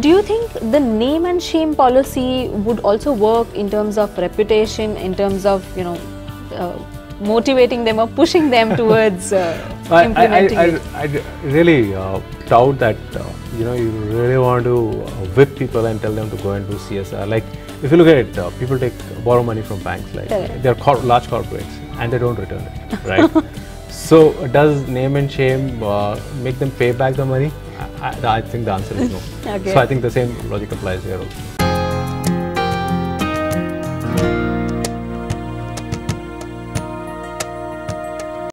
Do you think the name and shame policy would also work in terms of reputation, in terms of, you know, motivating them or pushing them towards implementing it? I really doubt that, you know, you really want to whip people and tell them to go and do CSR. Like, if you look at it, people borrow money from banks, like, right. They're large corporates and they don't return it, right? So, does name and shame make them pay back the money? I think the answer is no. Okay. So I think the same logic applies here also.